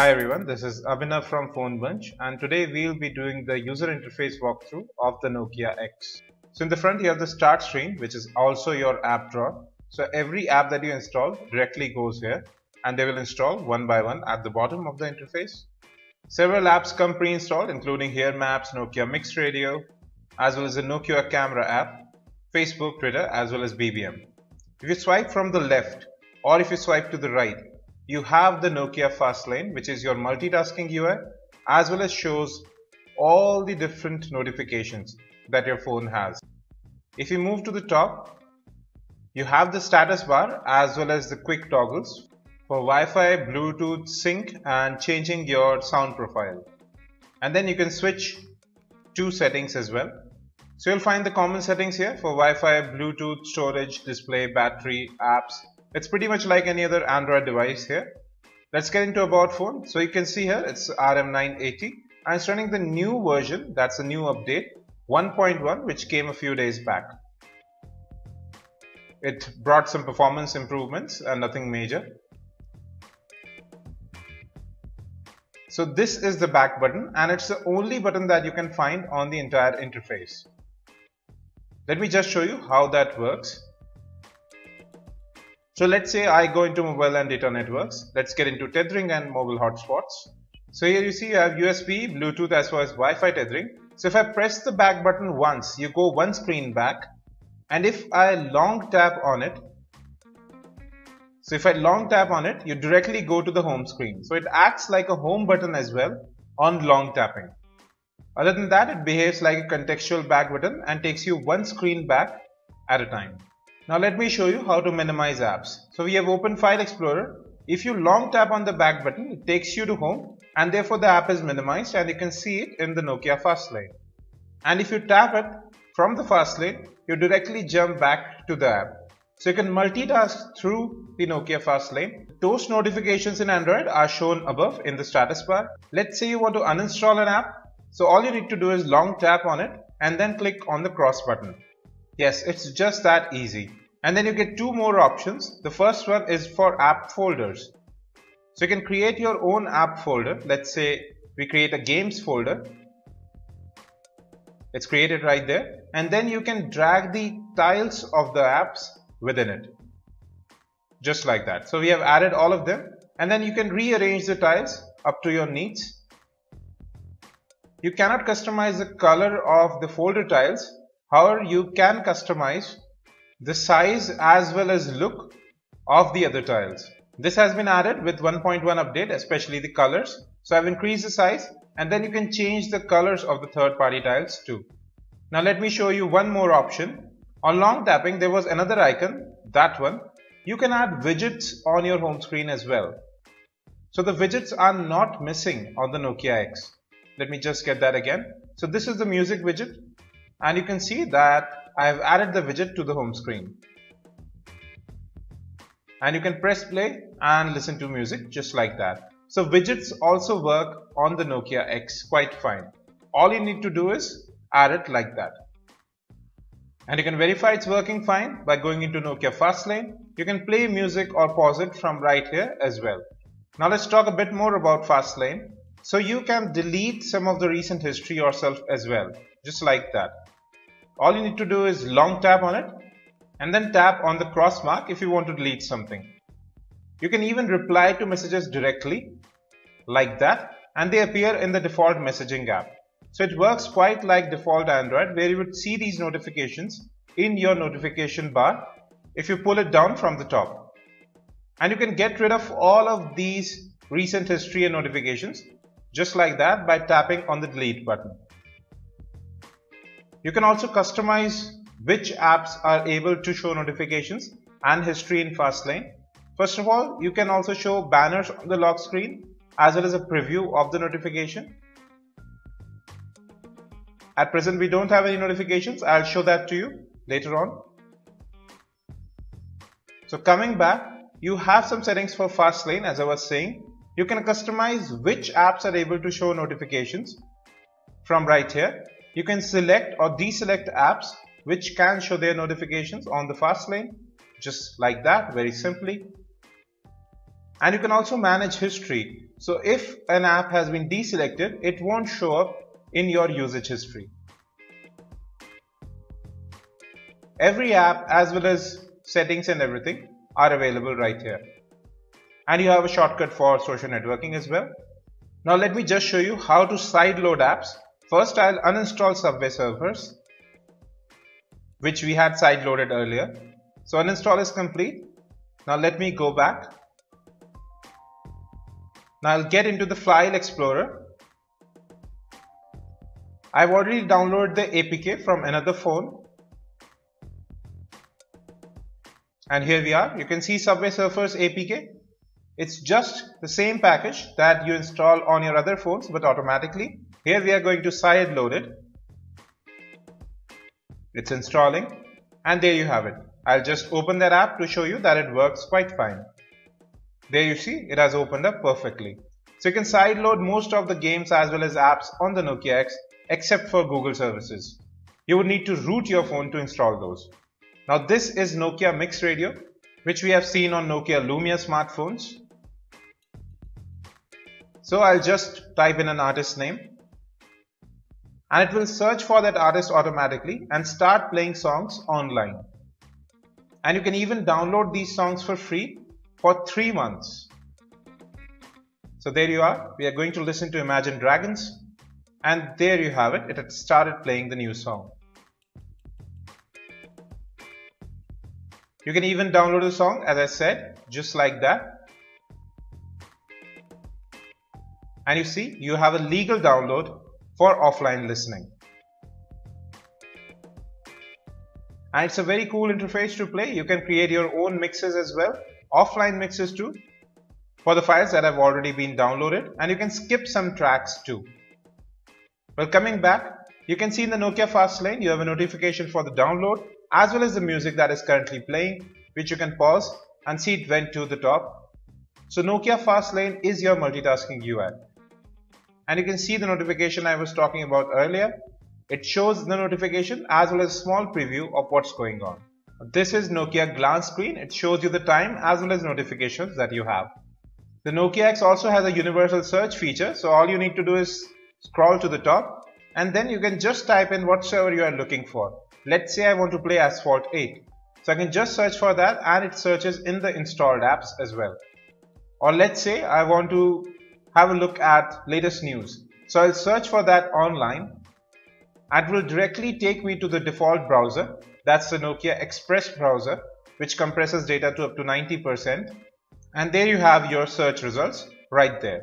Hi everyone, this is Abhinav from PhoneBunch, and today we'll be doing the user interface walkthrough of the Nokia X. So in the front you have the start screen, which is also your app drawer. So every app that you install directly goes here, and they will install one by one at the bottom of the interface. Several apps come pre-installed, including Here Maps, Nokia Mix Radio, as well as the Nokia Camera app, Facebook, Twitter, as well as BBM. If you swipe from the left or if you swipe to the right, you have the Nokia Fastlane, which is your multitasking UI, as well as shows all the different notifications that your phone has. If you move to the top, you have the status bar as well as the quick toggles for Wi-Fi, Bluetooth, sync, and changing your sound profile. And then you can switch to settings as well. So you'll find the common settings here for Wi-Fi, Bluetooth, storage, display, battery, apps. It's pretty much like any other Android device here. Let's get into About Phone. So you can see here it's RM980 and it's running the new version, that's a new update, 1.1, which came a few days back. It brought some performance improvements and nothing major. So this is the back button, and it's the only button that you can find on the entire interface. Let me just show you how that works. So let's say I go into mobile and data networks. Let's get into tethering and mobile hotspots. So here you see you have USB, Bluetooth, as well as Wi-Fi tethering. So if I press the back button once, you go one screen back. And if I long tap on it, you directly go to the home screen. So it acts like a home button as well on long tapping. Other than that, it behaves like a contextual back button and takes you one screen back at a time. Now let me show you how to minimize apps. So we have opened File Explorer. If you long tap on the back button, it takes you to home, and therefore the app is minimized and you can see it in the Nokia Fastlane. And if you tap it from the Fastlane, you directly jump back to the app. So you can multitask through the Nokia Fastlane. Toast notifications in Android are shown above in the status bar. Let's say you want to uninstall an app. So all you need to do is long tap on it and then click on the cross button. Yes, it's just that easy. And then you get two more options. The first one is for app folders. So you can create your own app folder. Let's say we create a games folder. It's created right there. And then you can drag the tiles of the apps within it. Just like that. So we have added all of them. And then you can rearrange the tiles up to your needs. You cannot customize the color of the folder tiles. However, you can customize the size as well as look of the other tiles. This has been added with 1.1 update, especially the colors. So I've increased the size, and then you can change the colors of the third-party tiles too. Now let me show you one more option. On long tapping, there was another icon, that one. You can add widgets on your home screen as well. So the widgets are not missing on the Nokia X. Let me just get that again. So this is the music widget, and you can see that I have added the widget to the home screen, and you can press play and listen to music just like that. So widgets also work on the Nokia X quite fine. All you need to do is add it like that. And you can verify it's working fine by going into Nokia Fastlane. You can play music or pause it from right here as well. Now let's talk a bit more about Fastlane. So you can delete some of the recent history yourself as well, just like that. All you need to do is long tap on it and then tap on the cross mark if you want to delete something. You can even reply to messages directly like that, and they appear in the default messaging app. So it works quite like default Android, where you would see these notifications in your notification bar if you pull it down from the top. And you can get rid of all of these recent history and notifications just like that by tapping on the delete button. You can also customize which apps are able to show notifications and history in Fastlane. First of all, you can also show banners on the lock screen as well as a preview of the notification. At present, we don't have any notifications. I'll show that to you later on. So coming back, you have some settings for Fastlane, as I was saying. You can customize which apps are able to show notifications from right here. You can select or deselect apps which can show their notifications on the Fastlane, just like that, very simply. And you can also manage history. So if an app has been deselected, it won't show up in your usage history. Every app as well as settings and everything are available right here. And you have a shortcut for social networking as well. Now let me just show you how to sideload apps. First, I'll uninstall Subway Surfers, which we had sideloaded earlier. So uninstall is complete. Now let me go back. Now I'll get into the File Explorer. I've already downloaded the APK from another phone. And here we are. You can see Subway Surfers APK. It's just the same package that you install on your other phones, but automatically. Here we are going to sideload it. It's installing. And there you have it. I'll just open that app to show you that it works quite fine. There you see, it has opened up perfectly. So you can sideload most of the games as well as apps on the Nokia X, except for Google services. You would need to root your phone to install those. Now this is Nokia Mix Radio, which we have seen on Nokia Lumia smartphones. So I'll just type in an artist's name. And it will search for that artist automatically and start playing songs online. And you can even download these songs for free for 3 months. So there you are. We are going to listen to Imagine Dragons. And there you have it. It had started playing the new song. You can even download the song, as I said, just like that. And you see, you have a legal download for offline listening. And it's a very cool interface to play. You can create your own mixes as well, offline mixes too, for the files that have already been downloaded, and you can skip some tracks too. Well, coming back, you can see in the Nokia Fastlane, you have a notification for the download as well as the music that is currently playing, which you can pause and see it went to the top. So Nokia Fastlane is your multitasking UI. And you can see the notification I was talking about earlier. It shows the notification as well as a small preview of what's going on. This is Nokia Glance Screen. It shows you the time as well as notifications that you have. The Nokia X also has a universal search feature. So all you need to do is scroll to the top and then you can just type in whatsoever you are looking for. Let's say I want to play Asphalt 8. So I can just search for that and it searches in the installed apps as well. Or let's say I want to have a look at latest news. So I'll search for that online. It will directly take me to the default browser. That's the Nokia Express browser, which compresses data to up to 90%. And there you have your search results right there.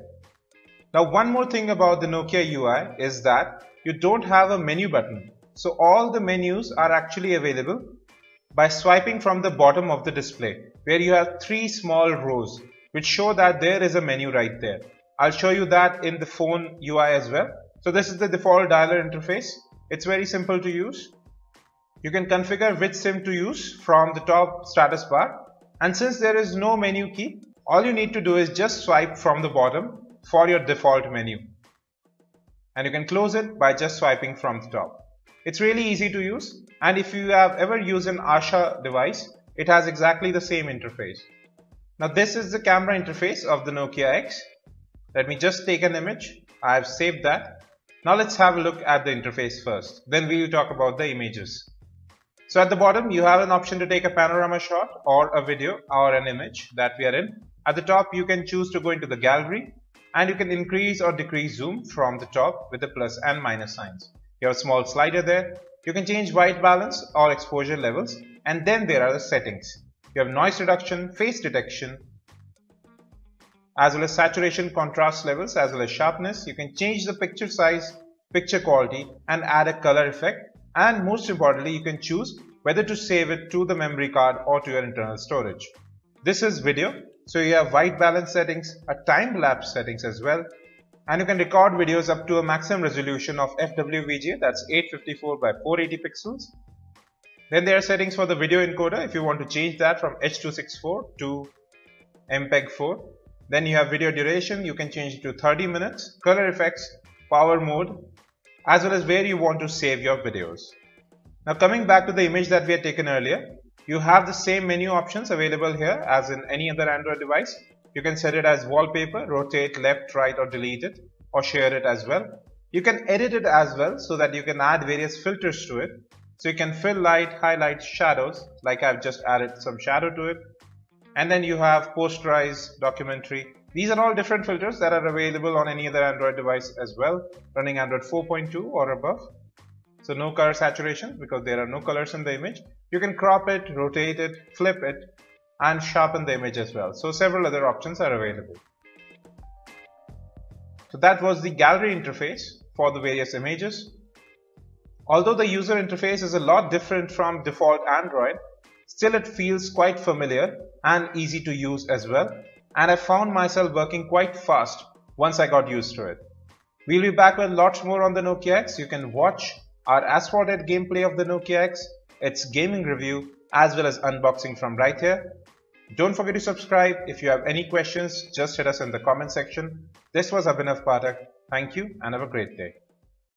Now, one more thing about the Nokia UI is that you don't have a menu button. So all the menus are actually available by swiping from the bottom of the display, where you have 3 small rows, which show that there is a menu right there. I'll show you that in the phone UI as well. So this is the default dialer interface. It's very simple to use. You can configure which SIM to use from the top status bar. And since there is no menu key, all you need to do is just swipe from the bottom for your default menu. And you can close it by just swiping from the top. It's really easy to use. And if you have ever used an Asha device, it has exactly the same interface. Now this is the camera interface of the Nokia X. Let me just take an image. I have saved that. Now let's have a look at the interface first. Then we will talk about the images. So at the bottom, you have an option to take a panorama shot or a video or an image that we are in. At the top, you can choose to go into the gallery and you can increase or decrease zoom from the top with the plus and minus signs. You have a small slider there. You can change white balance or exposure levels. And then there are the settings. You have noise reduction, face detection, as well as saturation, contrast levels, as well as sharpness. You can change the picture size, picture quality, and add a color effect. And most importantly, you can choose whether to save it to the memory card or to your internal storage. This is video. So you have white balance settings, a time lapse settings as well. And you can record videos up to a maximum resolution of FWVGA, that's 854 by 480 pixels. Then there are settings for the video encoder if you want to change that from H.264 to MPEG4. Then you have video duration, you can change it to 30 minutes, color effects, power mode, as well as where you want to save your videos. Now coming back to the image that we had taken earlier, you have the same menu options available here as in any other Android device. You can set it as wallpaper, rotate left, right, or delete it, or share it as well. You can edit it as well, so that you can add various filters to it. So you can fill light, highlight, shadows, like I've just added some shadow to it. And then you have posterize, documentary. These are all different filters that are available on any other Android device as well, running Android 4.2 or above. So no color saturation, because there are no colors in the image. You can crop it, rotate it, flip it, and sharpen the image as well. So several other options are available. So that was the gallery interface for the various images. Although the user interface is a lot different from default Android, still it feels quite familiar and easy to use as well. And I found myself working quite fast once I got used to it. We'll be back with lots more on the Nokia X. You can watch our Asphalt 8 gameplay of the Nokia X, its gaming review, as well as unboxing from right here. Don't forget to subscribe. If you have any questions, just hit us in the comment section. This was Abhinav Bhatt. Thank you and have a great day.